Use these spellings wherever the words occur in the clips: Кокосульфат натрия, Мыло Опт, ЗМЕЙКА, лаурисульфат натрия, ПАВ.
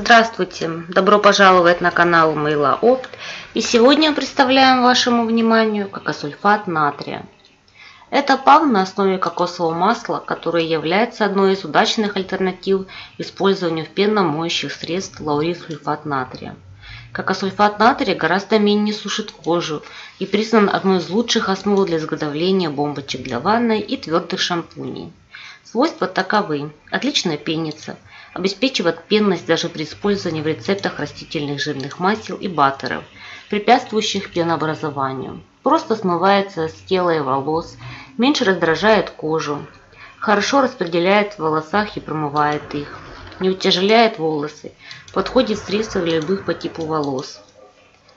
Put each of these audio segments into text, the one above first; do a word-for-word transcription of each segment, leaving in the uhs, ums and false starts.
Здравствуйте! Добро пожаловать на канал Мыло Опт. И сегодня представляем вашему вниманию кокосульфат натрия. Это ПАВ на основе кокосового масла, который является одной из удачных альтернатив использованию в пенно-моющих средств лаурисульфат натрия. Кокосульфат натрия гораздо менее сушит кожу и признан одной из лучших основ для изготовления бомбочек для ванной и твердых шампуней. Свойства таковы: отлично пенится, обеспечивает пенность даже при использовании в рецептах растительных жирных масел и баттеров, препятствующих пенообразованию, просто смывается с тела и волос, меньше раздражает кожу, хорошо распределяет в волосах и промывает их, не утяжеляет волосы, подходит средство для любых по типу волос.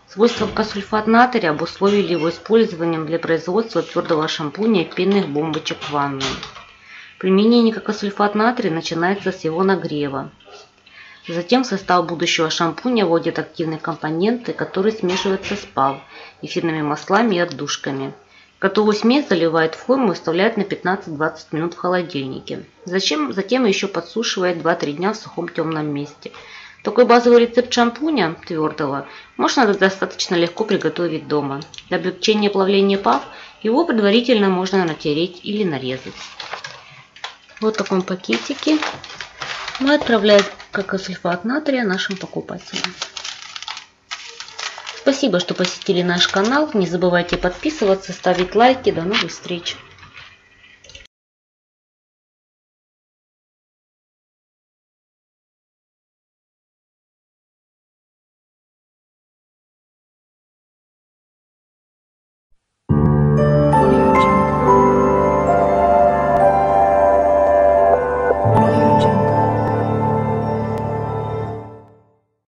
Свойства кокосульфат натрия обусловили его использованием для производства твердого шампуня и пенных бомбочек в ванной. Применение кокосульфат натрия начинается с его нагрева. Затем в состав будущего шампуня вводят активные компоненты, которые смешиваются с ПАВ, эфирными маслами и отдушками. Готовую смесь заливают в форму и вставляют на пятнадцать-двадцать минут в холодильнике. Затем, затем еще подсушивают два-три дня в сухом темном месте. Такой базовый рецепт шампуня твердого можно достаточно легко приготовить дома. Для облегчения плавления ПАВ его предварительно можно натереть или нарезать. Вот в таком пакетике мы отправляем кокосульфат натрия нашим покупателям. Спасибо, что посетили наш канал. Не забывайте подписываться, ставить лайки. До новых встреч!